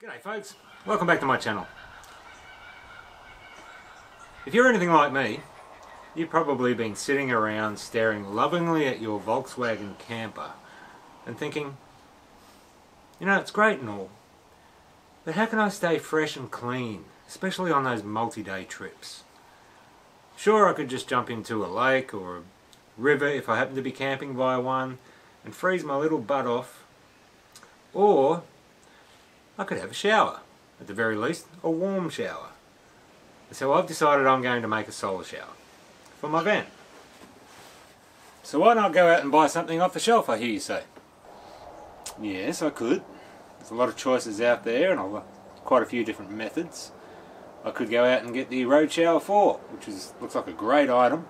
G'day folks, welcome back to my channel. If you're anything like me, you've probably been sitting around staring lovingly at your Volkswagen camper and thinking, you know, it's great and all, but how can I stay fresh and clean, especially on those multi-day trips? Sure, I could just jump into a lake or a river if I happen to be camping by one and freeze my little butt off, or I could have a shower, at the very least, a warm shower. So I've decided I'm going to make a solar shower for my van. So why not go out and buy something off the shelf, I hear you say? Yes, I could. There's a lot of choices out there and quite a few different methods. I could go out and get the Road Shower 4, which looks like a great item,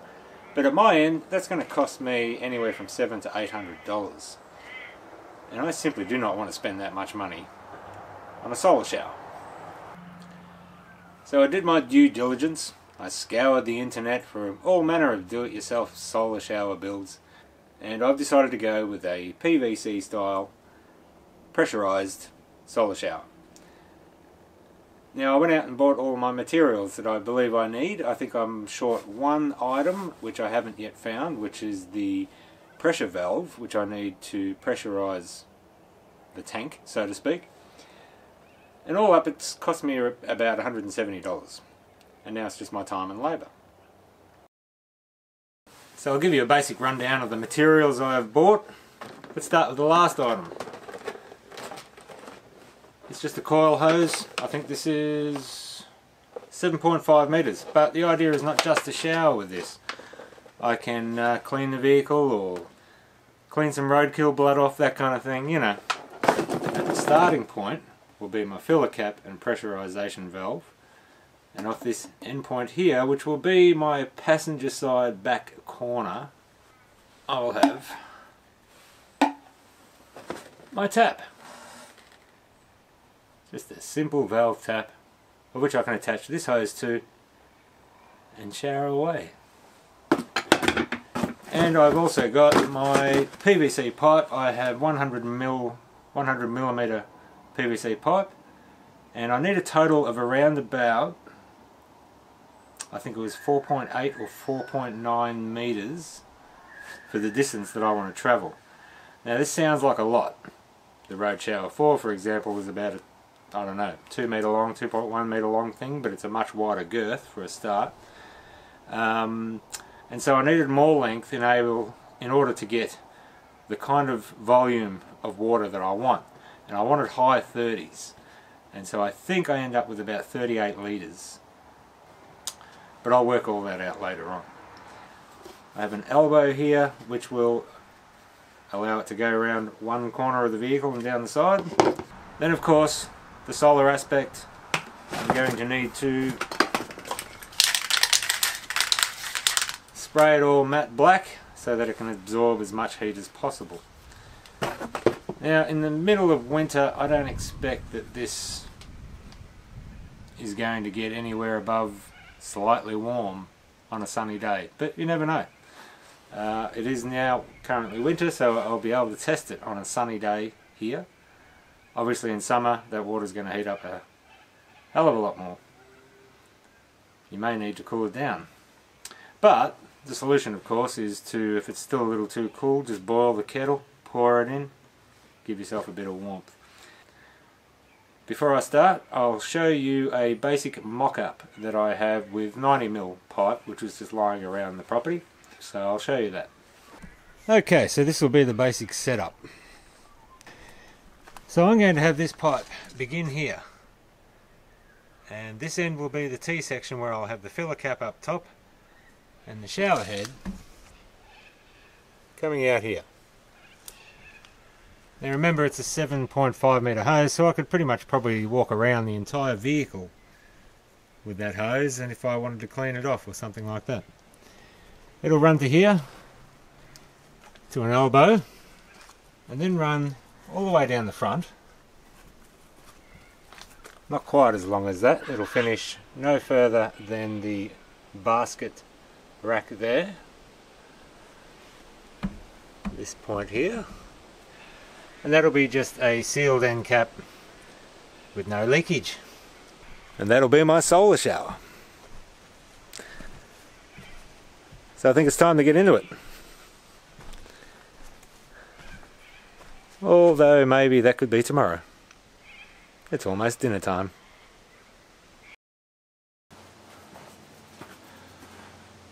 but at my end, that's going to cost me anywhere from $700 to $800. And I simply do not want to spend that much money on a solar shower. So I did my due diligence. I scoured the internet for all manner of do-it-yourself solar shower builds, and I've decided to go with a PVC style pressurized solar shower. Now I went out and bought all my materials that I believe I need. I think I'm short one item which I haven't yet found, which is the pressure valve, which I need to pressurize the tank, so to speak. And all up, it's cost me about $170, and now it's just my time and labour. So I'll give you a basic rundown of the materials I have bought. Let's start with the last item. It's just a coil hose. I think this is 7.5 metres, but the idea is not just to shower with this. I can clean the vehicle or clean some roadkill blood off, that kind of thing, you know. At the starting point will be my filler cap and pressurization valve, and off this end point here, which will be my passenger side back corner, I will have my tap. Just a simple valve tap of which I can attach this hose to and shower away. And I've also got my PVC pipe. I have 100 millimeter PVC pipe, and I need a total of around about, I think it was 4.8 or 4.9 meters for the distance that I want to travel. Now this sounds like a lot. The Road Shower 4, for example, is about a, I don't know, 2 meter long, 2.1 meter long thing, but it's a much wider girth for a start. And so I needed more length in order to get the kind of volume of water that I want. And I wanted high 30s, and so I think I end up with about 38 litres, but I'll work all that out later on. I have an elbow here which will allow it to go around one corner of the vehicle and down the side. Then of course the solar aspect, I'm going to need to spray it all matte black so that it can absorb as much heat as possible. Now, in the middle of winter, I don't expect that this is going to get anywhere above slightly warm on a sunny day, but you never know. It is now currently winter, so I'll be able to test it on a sunny day here. Obviously in summer, that water's going to heat up a hell of a lot more. You may need to cool it down. But the solution, of course, is to, if it's still a little too cool, just boil the kettle, pour it in, give yourself a bit of warmth. Before I start, I'll show you a basic mock-up that I have with 90mm pipe, which was just lying around the property, so I'll show you that. Okay, so this will be the basic setup. So I'm going to have this pipe begin here, and this end will be the T-section where I'll have the filler cap up top and the shower head coming out here. Now remember, it's a 7.5 metre hose, so I could pretty much probably walk around the entire vehicle with that hose, and if I wanted to clean it off or something like that. It'll run to here, to an elbow, and then run all the way down the front. Not quite as long as that, it'll finish no further than the basket rack there. This point here. And that'll be just a sealed end cap with no leakage. And that'll be my solar shower. So I think it's time to get into it. Although maybe that could be tomorrow. It's almost dinner time.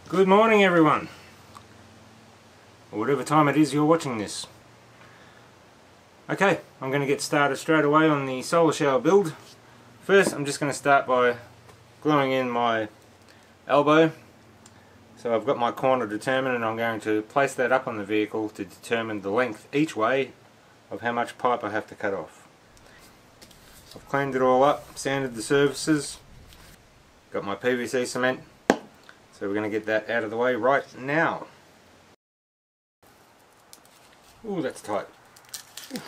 Good morning everyone, or whatever time it is you're watching this. Okay, I'm going to get started straight away on the solar shower build. First I'm just going to start by gluing in my elbow. So I've got my corner determined and I'm going to place that up on the vehicle to determine the length each way of how much pipe I have to cut off. I've cleaned it all up, sanded the surfaces, got my PVC cement. So we're going to get that out of the way right now. Ooh, that's tight. Ooh.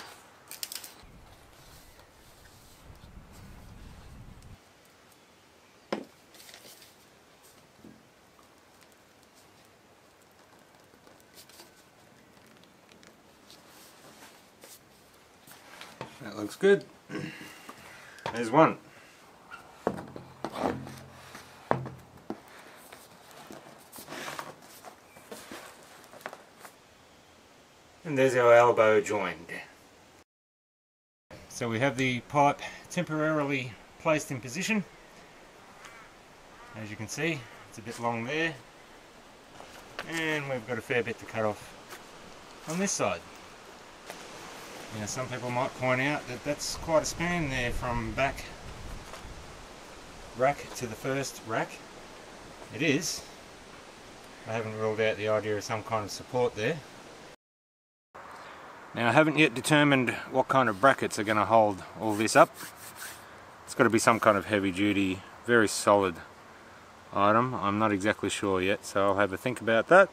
That looks good. There's one. And there's our elbow joined. So we have the pipe temporarily placed in position. As you can see, it's a bit long there. And we've got a fair bit to cut off on this side. Now some people might point out that that's quite a span there from back rack to the first rack. It is. I haven't ruled out the idea of some kind of support there. Now I haven't yet determined what kind of brackets are going to hold all this up. It's got to be some kind of heavy duty, very solid item. I'm not exactly sure yet, so I'll have a think about that.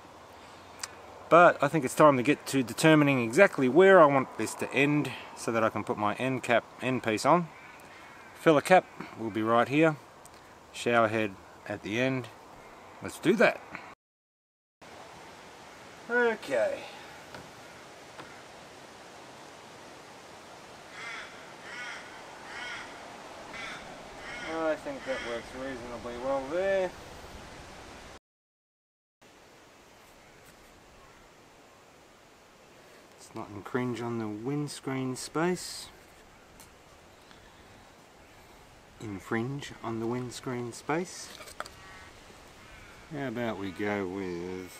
But I think it's time to get to determining exactly where I want this to end so that I can put my end piece on. Filler cap will be right here, shower head at the end. Let's do that. Okay. I think that works reasonably well there. Let's not infringe on the windscreen space. Infringe on the windscreen space. How about we go with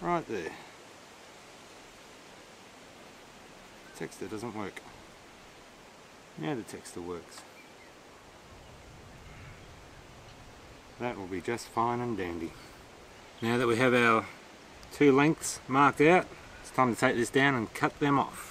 right there. Texture doesn't work. Now the texture works. That will be just fine and dandy. Now that we have our two lengths marked out, it's time to take this down and cut them off.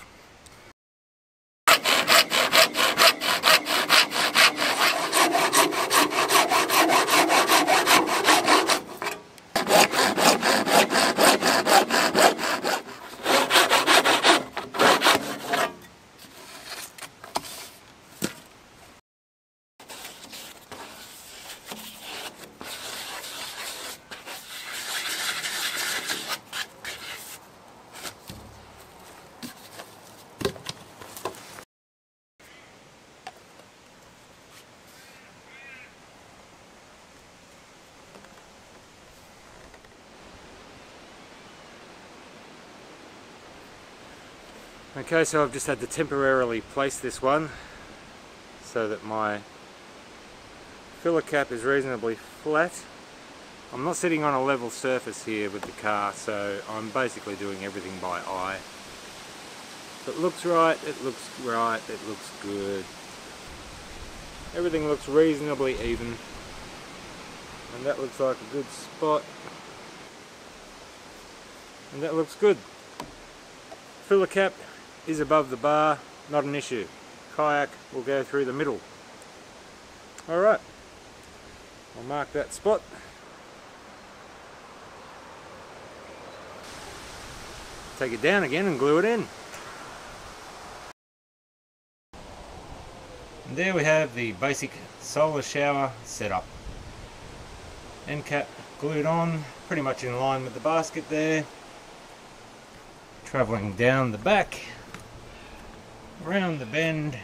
Okay, so I've just had to temporarily place this one so that my filler cap is reasonably flat. I'm not sitting on a level surface here with the car, so I'm basically doing everything by eye. If it looks right, it looks right, it looks good. Everything looks reasonably even. And that looks like a good spot. And that looks good. Filler cap is above the bar, not an issue. Kayak will go through the middle. Alright, I'll mark that spot. Take it down again and glue it in. And there we have the basic solar shower setup. End cap glued on, pretty much in line with the basket there. Travelling down the back. round the bend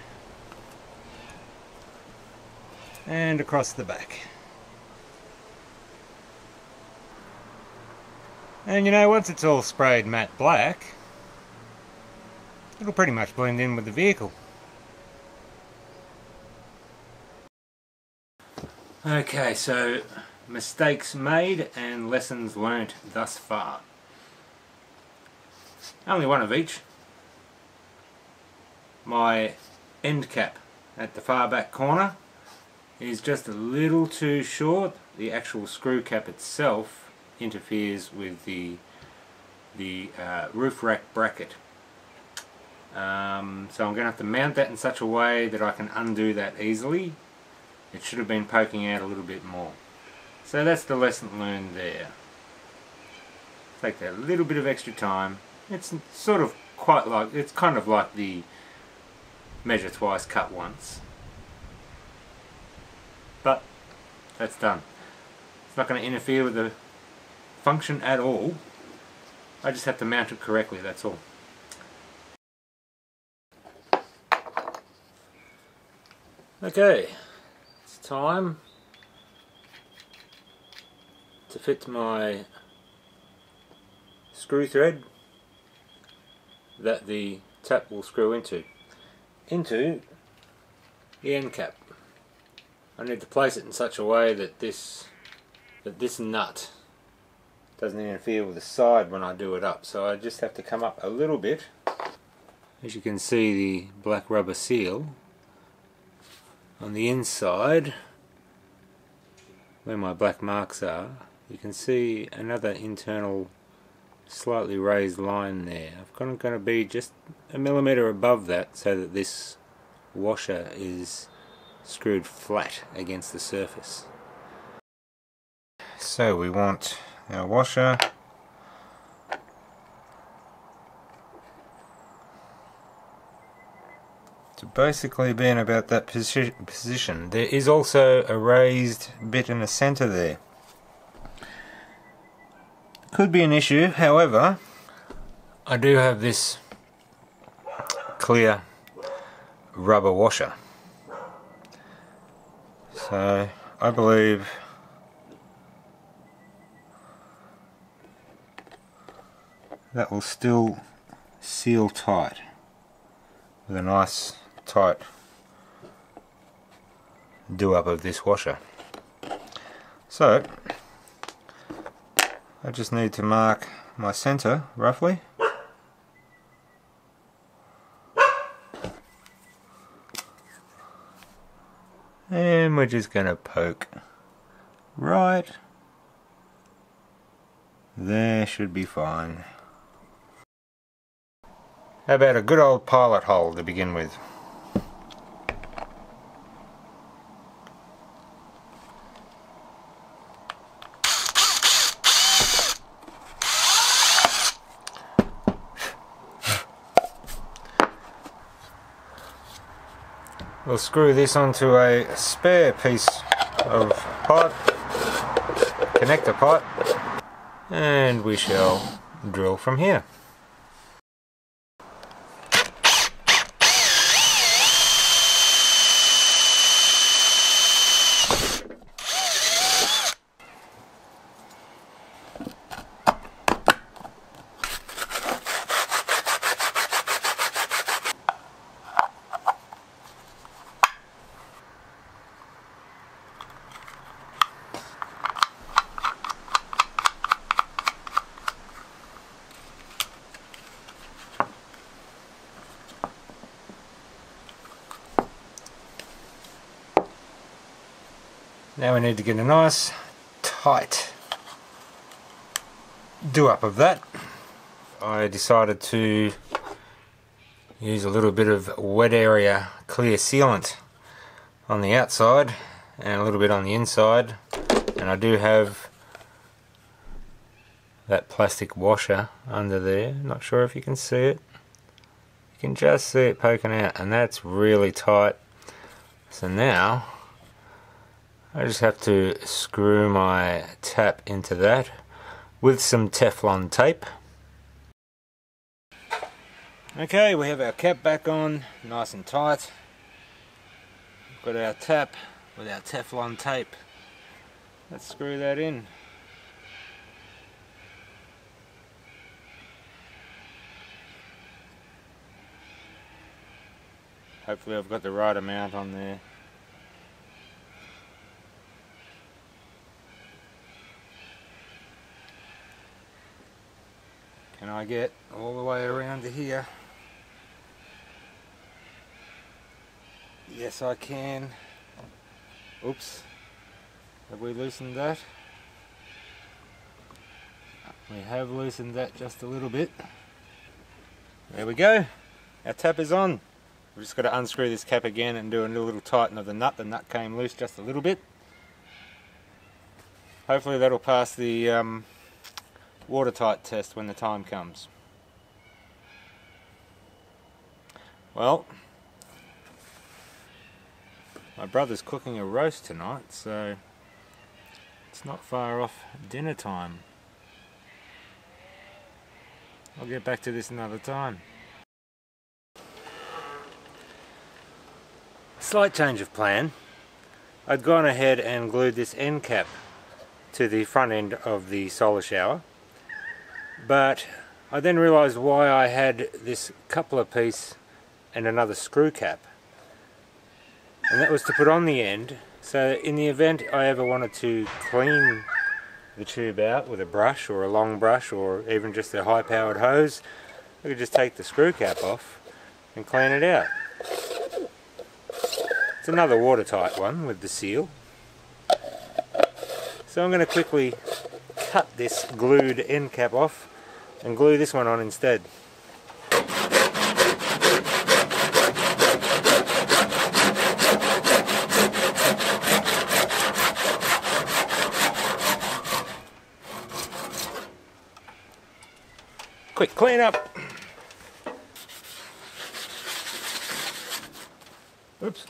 and across the back. And you know, once it's all sprayed matte black, it'll pretty much blend in with the vehicle. Okay, so mistakes made and lessons learnt thus far. Only one of each. My end cap at the far back corner is just a little too short. The actual screw cap itself interferes with the roof rack bracket. So I'm going to have to mount that in such a way that I can undo that easily. It should have been poking out a little bit more. So that's the lesson learned there. Take that little bit of extra time. It's sort of quite like, it's kind of like the measure twice, cut once. But that's done. It's not going to interfere with the function at all. I just have to mount it correctly, that's all. Okay, it's time to fit my screw thread that the tap will screw into the end cap. I need to place it in such a way that this nut doesn't interfere with the side when I do it up. So I just have to come up a little bit. As you can see, the black rubber seal on the inside where my black marks are, you can see another internal slightly raised line there. I'm going to be just a millimetre above that so that this washer is screwed flat against the surface. So we want our washer. So basically being about that position. There is also a raised bit in the centre there. Could be an issue, however, I do have this clear rubber washer. So I believe that will still seal tight with a nice tight do-up of this washer. So I just need to mark my center roughly, and we're just going to poke right there. Should be fine. How about a good old pilot hole to begin with? We'll screw this onto a spare piece of pipe, connector pipe, and we shall drill from here. Now we need to get a nice tight do-up of that. I decided to use a little bit of wet area clear sealant on the outside and a little bit on the inside, and I do have that plastic washer under there. Not sure if you can see it. You can just see it poking out, and that's really tight. So now I just have to screw my tap into that with some Teflon tape. Okay, we have our cap back on, nice and tight. Got our tap with our Teflon tape. Let's screw that in. Hopefully I've got the right amount on there. Can I get all the way around to here? Yes, I can. Oops. Have we loosened that? We have loosened that just a little bit. There we go. Our tap is on. We've just got to unscrew this cap again and do a little tighten of the nut. The nut came loose just a little bit. Hopefully that'll pass the watertight test when the time comes. Well, my brother's cooking a roast tonight, so it's not far off dinner time. I'll get back to this another time. Slight change of plan. I'd gone ahead and glued this end cap to the front end of the solar shower, but I then realised why I had this coupler piece and another screw cap, and that was to put on the end, so in the event I ever wanted to clean the tube out with a brush or a long brush or even just a high powered hose, I could just take the screw cap off and clean it out. It's another watertight one with the seal. So I'm going to quickly cut this glued end cap off and glue this one on instead. Quick clean up. Oops.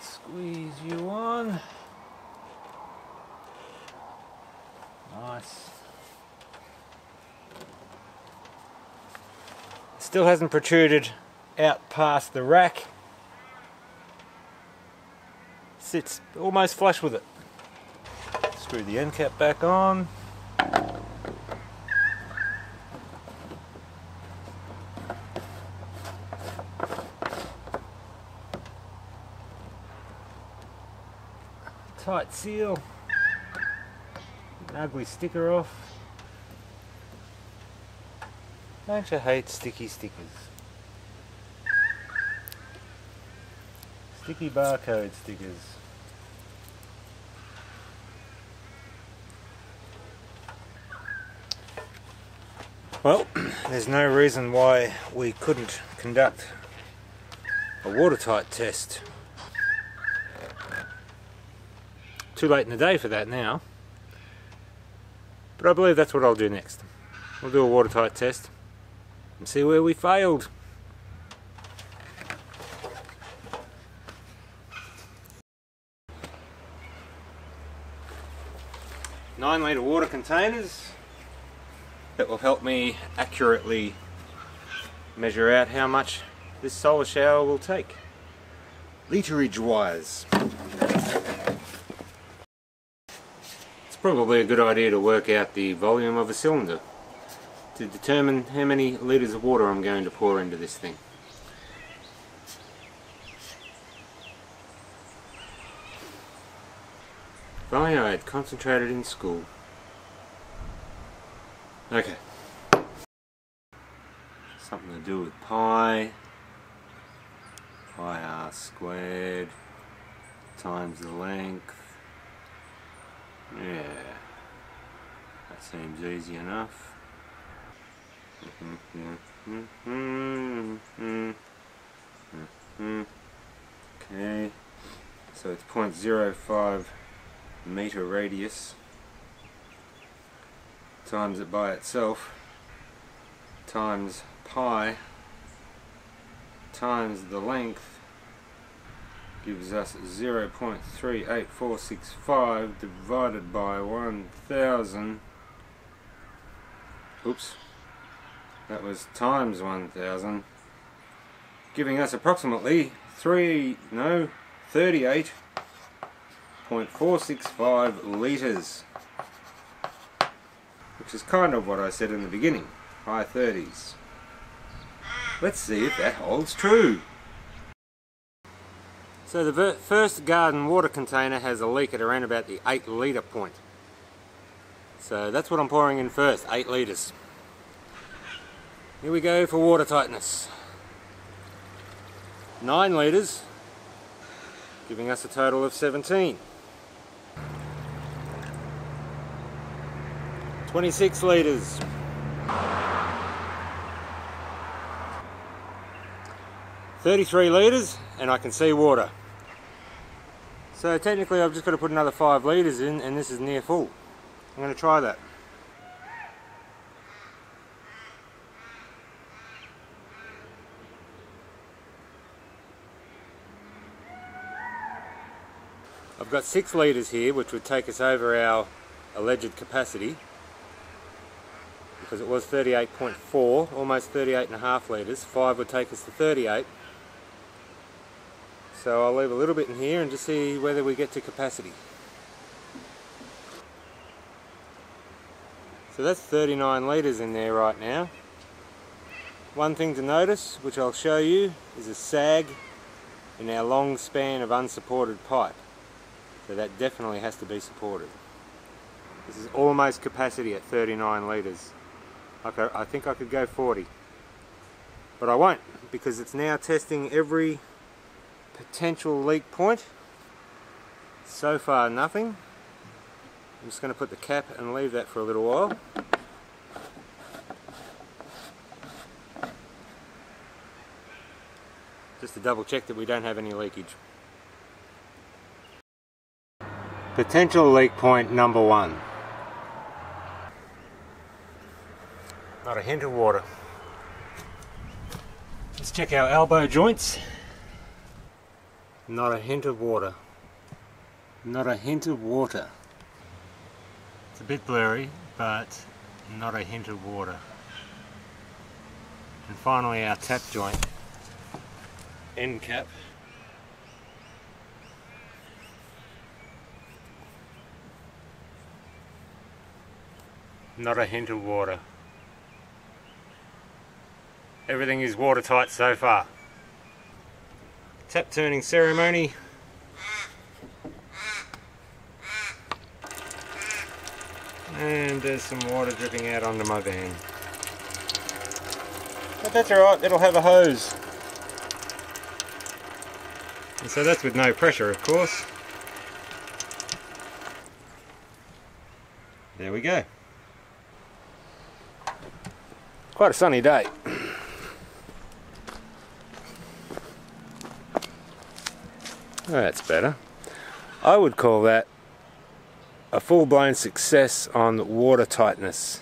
Squeeze you on. Nice. Still hasn't protruded out past the rack. Sits almost flush with it. Screw the end cap back on. Tight seal, an ugly sticker off. Don't you hate sticky stickers? Sticky barcode stickers. Well, there's no reason why we couldn't conduct a watertight test. Too late in the day for that now, but I believe that's what I'll do next. We'll do a watertight test and see where we failed. nine-litre water containers that will help me accurately measure out how much this solar shower will take, literage wise. Probably a good idea to work out the volume of a cylinder to determine how many litres of water I'm going to pour into this thing. If only I had concentrated in school. Okay. Something to do with pi. Pi r squared times the length. Yeah, that seems easy enough. Okay, so it's 0.05 meter radius, times it by itself, times pi, times the length, gives us 0.38465 divided by 1,000. Oops, that was times 1,000, giving us approximately 38.465 litres, which is kind of what I said in the beginning, high 30s. Let's see if that holds true. So the first garden water container has a leak at around about the 8 litre point. So that's what I'm pouring in first, 8 litres. Here we go for water tightness. 9 litres, giving us a total of 17. 26 litres. 33 litres, and I can see water. So technically I've just got to put another 5 litres in, and this is near full. I'm going to try that. I've got 6 litres here, which would take us over our alleged capacity, because it was 38.4, almost 38.5 litres. 5 would take us to 38. So I'll leave a little bit in here and just see whether we get to capacity. So that's 39 litres in there right now. One thing to notice, which I'll show you, is a sag in our long span of unsupported pipe. So that definitely has to be supported. This is almost capacity at 39 litres. Okay, I think I could go 40. But I won't, because it's now testing every potential leak point. So far nothing. I'm just going to put the cap and leave that for a little while. Just to double check that we don't have any leakage. Potential leak point number 1. Not a hint of water. Let's check our elbow joints. Not a hint of water. Not a hint of water. It's a bit blurry, but not a hint of water. And finally our tap joint. End cap. Not a hint of water. Everything is watertight so far. Tap turning ceremony. And there's some water dripping out onto my van. But that's alright, it'll have a hose. And so that's with no pressure, of course. There we go. Quite a sunny day. That's better. I would call that a full-blown success on water tightness.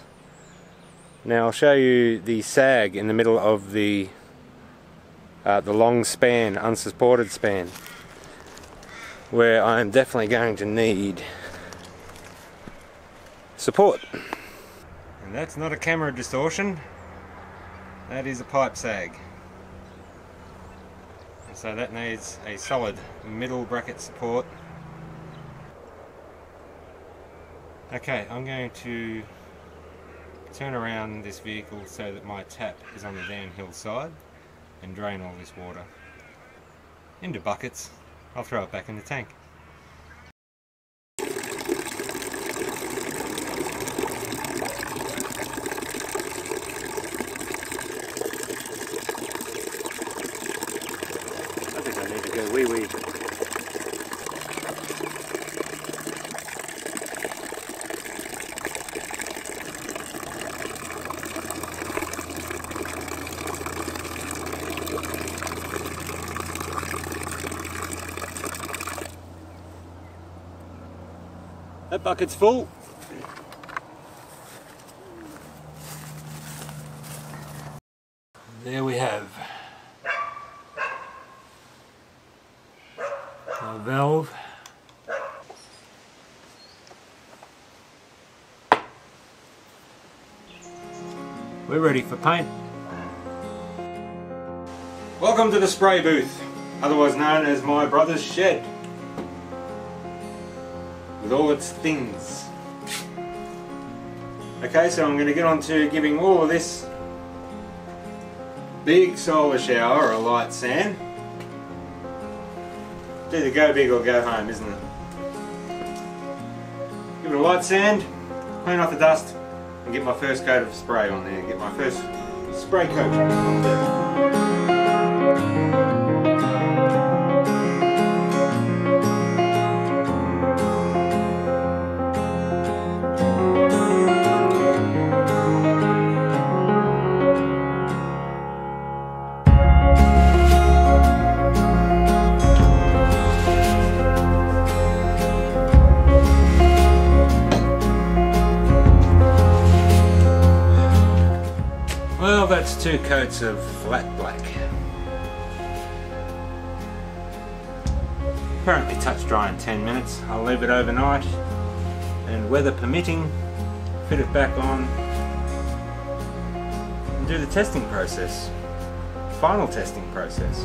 Now I'll show you the sag in the middle of the long span, unsupported span, where I'm definitely going to need support. And that's not a camera distortion, that is a pipe sag. So that needs a solid middle bracket support. Okay, I'm going to turn around this vehicle so that my tap is on the downhill side and drain all this water into buckets. I'll throw it back in the tank. That bucket's full. There we have valve. We're ready for paint. Welcome to the spray booth, otherwise known as my brother's shed, with all its things. Okay, so I'm going to get on to giving all of this big solar shower a light sand. It's either go big or go home, isn't it? Give it a light sand, clean off the dust, and get my first coat of spray on there, get my first spray coat on there. Well, that's two coats of flat black. Apparently touch dry in 10 minutes. I'll leave it overnight and, weather permitting, fit it back on and do the testing process, final testing process.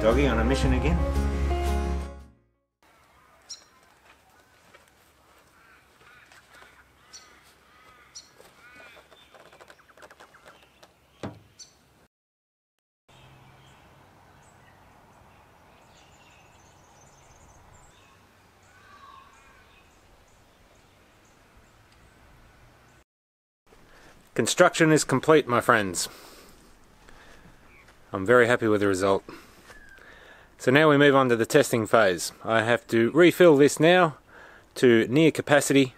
Doggy on a mission again. Construction is complete, my friends. I'm very happy with the result. So now we move on to the testing phase. I have to refill this now to near capacity.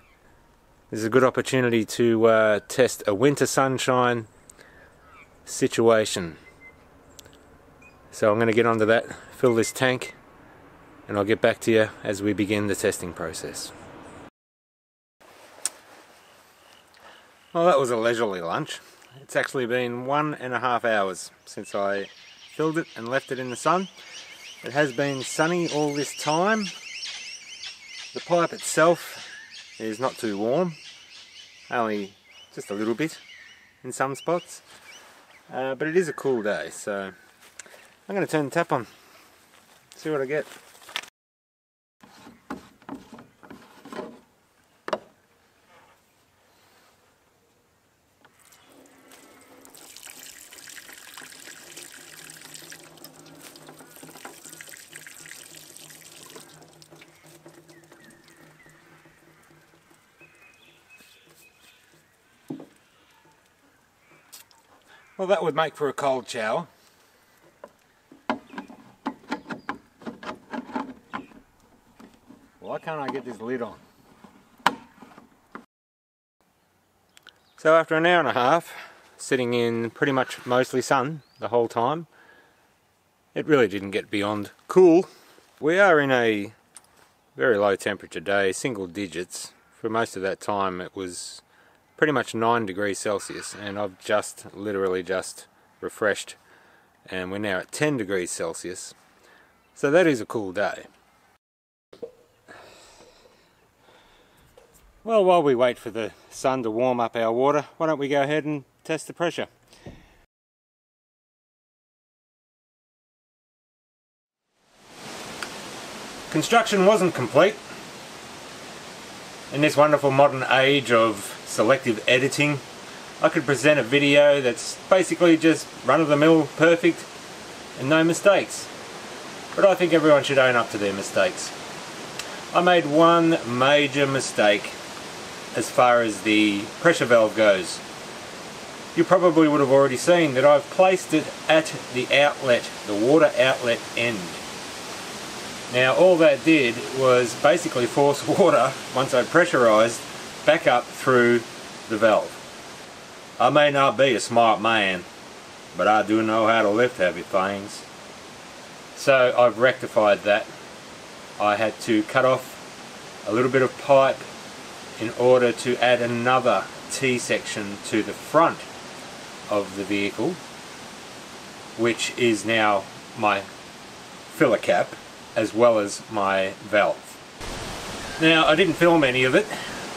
This is a good opportunity to test a winter sunshine situation. So I'm going to get onto that, fill this tank, and I'll get back to you as we begin the testing process. Well, that was a leisurely lunch. It's actually been 1.5 hours since I filled it and left it in the sun. It has been sunny all this time. The pipe itself is not too warm, only just a little bit in some spots. But it is a cool day, so I'm going to turn the tap on, see what I get. Well, that would make for a cold shower. Why can't I get this lid on? So after 1.5 hours, sitting in pretty much mostly sun the whole time, it really didn't get beyond cool. We are in a very low temperature day, single digits. For most of that time it was pretty much 9 degrees Celsius, and I've just literally just refreshed and we're now at 10 degrees Celsius, so that is a cool day. Well, while we wait for the sun to warm up our water, why don't we go ahead and test the pressure. Construction wasn't complete. In this wonderful modern age of selective editing, I could present a video that's basically just run-of-the-mill, perfect, and no mistakes. But I think everyone should own up to their mistakes. I made one major mistake as far as the pressure valve goes. You probably would have already seen that I've placed it at the outlet, the water outlet end. Now, all that did was basically force water, once I pressurised, back up through the valve. I may not be a smart man, but I do know how to lift heavy things. So I've rectified that. I had to cut off a little bit of pipe in order to add another T-section to the front of the vehicle which is now my filler cap as well as my valve. Now, I didn't film any of it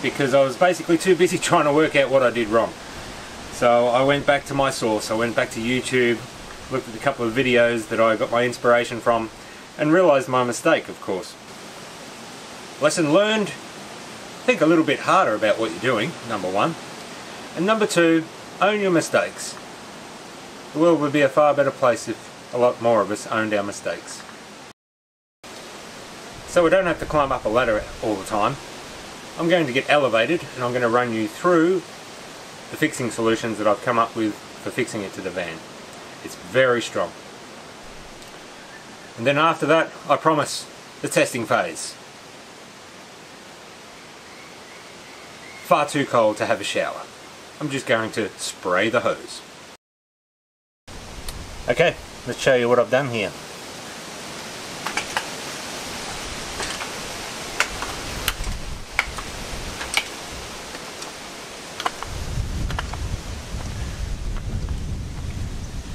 because I was basically too busy trying to work out what I did wrong. So I went back to my source, I went back to YouTube, looked at a couple of videos that I got my inspiration from, and realised my mistake, of course. Lesson learned, think a little bit harder about what you're doing, number one. And number two, own your mistakes. The world would be a far better place if a lot more of us owned our mistakes. So we don't have to climb up a ladder all the time. I'm going to get elevated and I'm going to run you through the fixing solutions that I've come up with for fixing it to the van. It's very strong. And then after that, I promise, the testing phase. Far too cold to have a shower. I'm just going to spray the hose. Okay, let's show you what I've done here.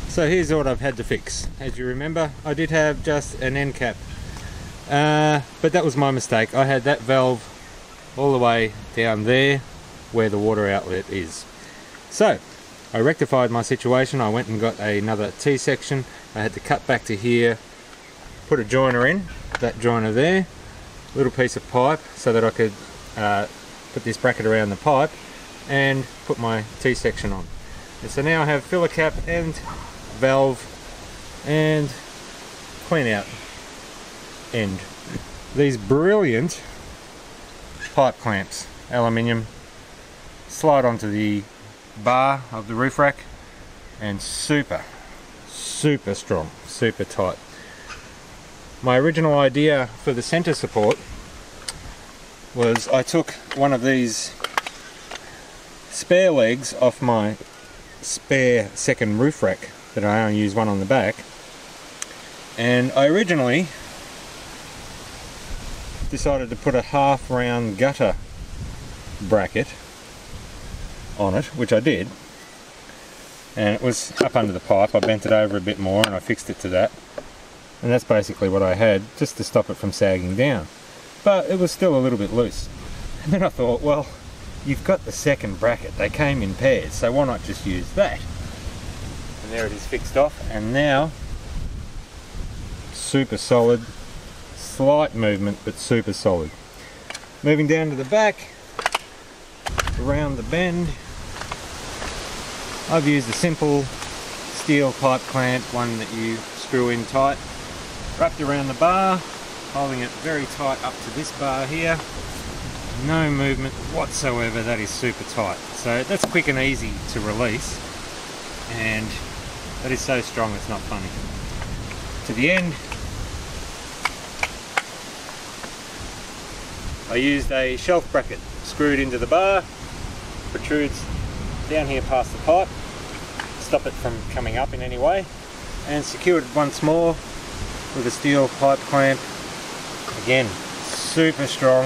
So here's what I've had to fix. As you remember, I did have just an end cap, but that was my mistake. I had that valve all the way down there where the water outlet is. So I rectified my situation. I went and got another T-section. I had to cut back to here, put a joiner in, that joiner there, little piece of pipe so that I could put this bracket around the pipe and put my T-section on. And so now I have filler cap and valve and clean out end. These brilliant pipe clamps, aluminium, slide onto the bar of the roof rack and super strong, super tight. My original idea for the center support was I took one of these spare legs off my spare second roof rack that I only use one on the back, and I originally decided to put a half round gutter bracket on it, which I did, and it was up under the pipe. I bent it over a bit more and I fixed it to that, and that's basically what I had just to stop it from sagging down, but it was still a little bit loose. And then I thought, well, you've got the second bracket, they came in pairs, so why not just use that? And there it is, fixed off, and now super solid, slight movement but super solid. Moving down to the back, around the bend, I've used a simple steel pipe clamp, one that you screw in tight, wrapped around the bar, holding it very tight up to this bar here. No movement whatsoever, that is super tight. So that's quick and easy to release, and that is so strong it's not funny. To the end, I used a shelf bracket screwed into the bar, protrudes down here past the pipe, stop it from coming up in any way, and secured once more with a steel pipe clamp. Again, super strong,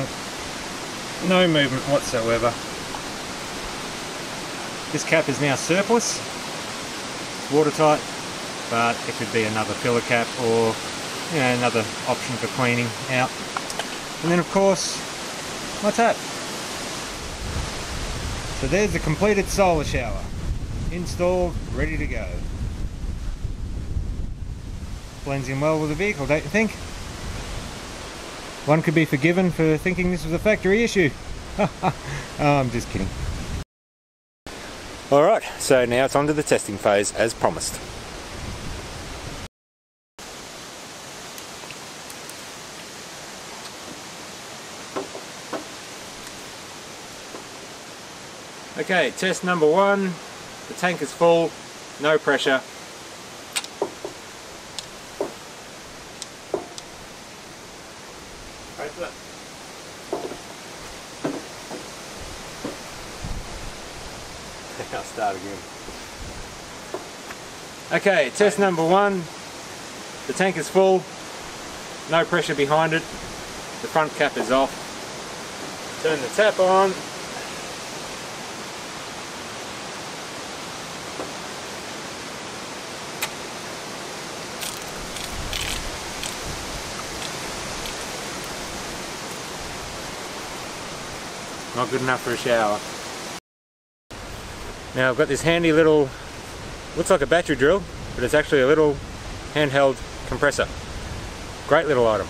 no movement whatsoever. This cap is now surplus, it's watertight, but it could be another filler cap or, you know, another option for cleaning out. And then of course my tap. So there's the completed solar shower, installed, ready to go. Blends in well with the vehicle, don't you think? One could be forgiven for thinking this was a factory issue. I'm just kidding. Alright, so now it's on to the testing phase as promised. Okay, test number one. The tank is full, no pressure. I'll start again. Okay, test number one. The tank is full, no pressure behind it. The front cap is off. Turn the tap on. Not good enough for a shower. Now I've got this handy little, looks like a battery drill, but it's actually a little handheld compressor. Great little item.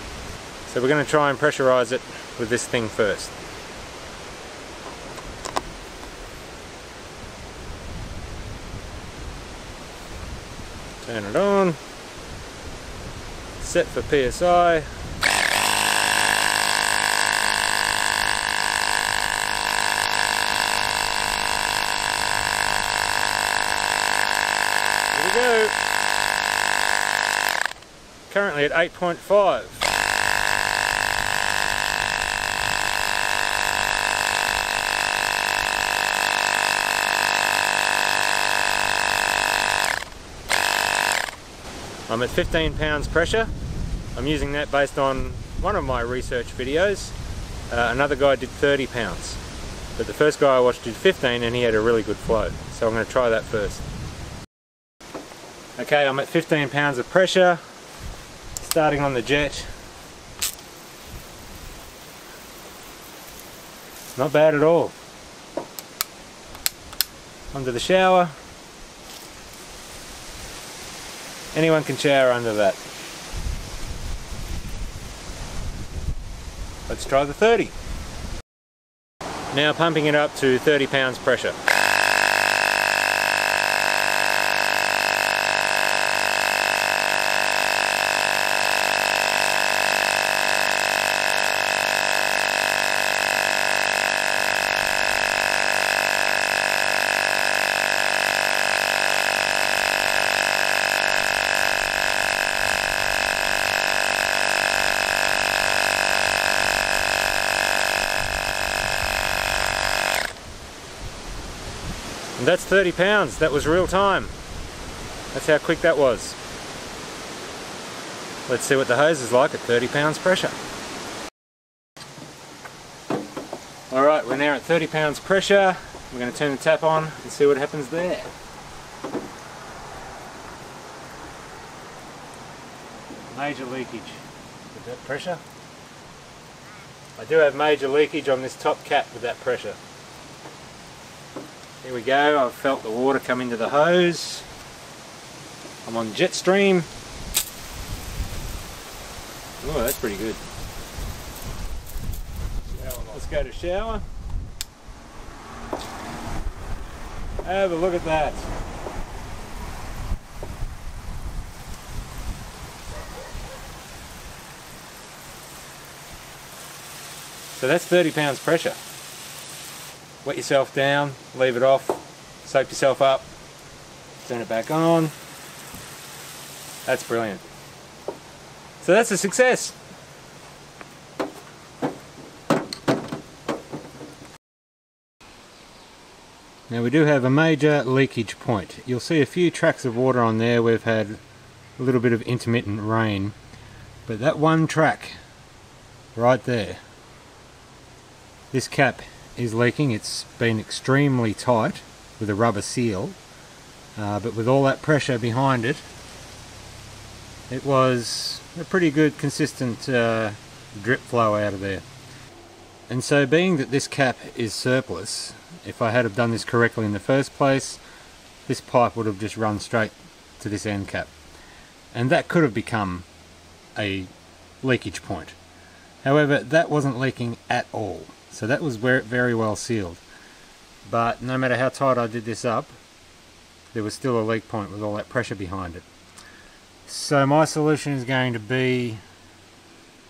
So we're going to try and pressurize it with this thing first. Turn it on. Set for PSI. Here we go. Currently at 8.5. I'm at 15 pounds pressure. I'm using that based on one of my research videos. Another guy did 30 pounds. But the first guy I watched did 15 and he had a really good flow. So I'm going to try that first. Okay, I'm at 15 pounds of pressure. Starting on the jet. Not bad at all. Under the shower. Anyone can shower under that. Let's try the 30. Now pumping it up to 30 pounds pressure. And that's 30 pounds, that was real time. That's how quick that was. Let's see what the hose is like at 30 pounds pressure. Alright, we're now at 30 pounds pressure. We're going to turn the tap on and see what happens there. Major leakage with that pressure. I do have major leakage on this top cap with that pressure. Here we go, I've felt the water come into the hose. I'm on jet stream. Oh, that's pretty good. Let's go to shower. Have a look at that. So that's 30 pounds pressure. Wet yourself down, leave it off, soak yourself up, turn it back on. That's brilliant. So that's a success. Now we do have a major leakage point. You'll see a few tracks of water on there. We've had a little bit of intermittent rain, but that one track right there, this cap is leaking. It's been extremely tight with a rubber seal, but with all that pressure behind it, it was a pretty good consistent drip flow out of there. And so being that this cap is surplus, if I had have done this correctly in the first place, this pipe would have just run straight to this end cap, and that could have become a leakage point. However, that wasn't leaking at all. So that was where it very well sealed. But no matter how tight I did this up, there was still a leak point with all that pressure behind it. So my solution is going to be,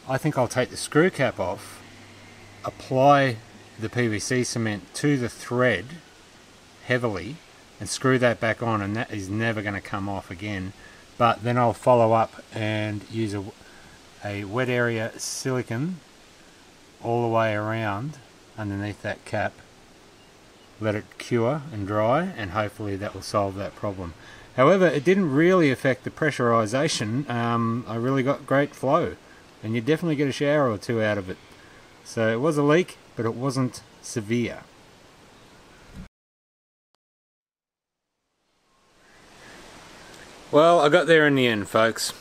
I think I'll take the screw cap off, apply the PVC cement to the thread heavily, and screw that back on, and that is never going to come off again. But then I'll follow up and use a wet area silicone all the way around underneath that cap, let it cure and dry, and hopefully that will solve that problem. However, it didn't really affect the pressurization. I really got great flow, and you definitely get a shower or two out of it. So it was a leak, but it wasn't severe. Well, I got there in the end, folks.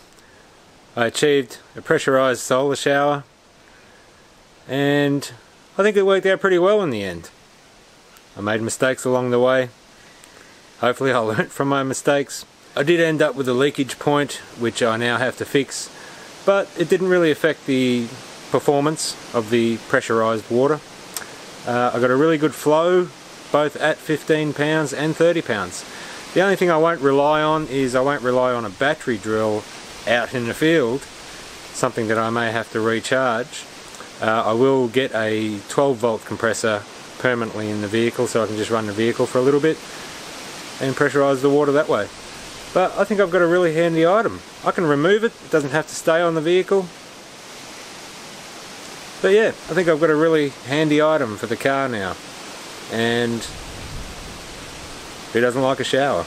I achieved a pressurized solar shower, and I think it worked out pretty well in the end. I made mistakes along the way. Hopefully I learnt from my mistakes. I did end up with a leakage point, which I now have to fix, but it didn't really affect the performance of the pressurised water. I got a really good flow, both at 15 pounds and 30 pounds. The only thing I won't rely on is I won't rely on a battery drill out in the field, something that I may have to recharge. I will get a 12 volt compressor permanently in the vehicle, so I can just run the vehicle for a little bit and pressurise the water that way. But I think I've got a really handy item. I can remove it, it doesn't have to stay on the vehicle. But yeah, I think I've got a really handy item for the car now. And who doesn't like a shower?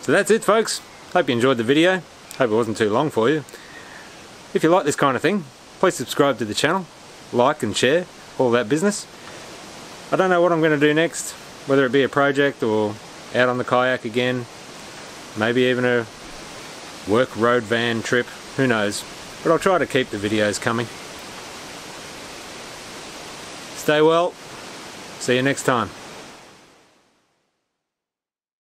So that's it, folks. Hope you enjoyed the video. Hope it wasn't too long for you. If you like this kind of thing, please subscribe to the channel, like and share, all that business. I don't know what I'm going to do next, whether it be a project or out on the kayak again, maybe even a work road van trip, who knows. But I'll try to keep the videos coming. Stay well, see you next time.